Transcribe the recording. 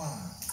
4.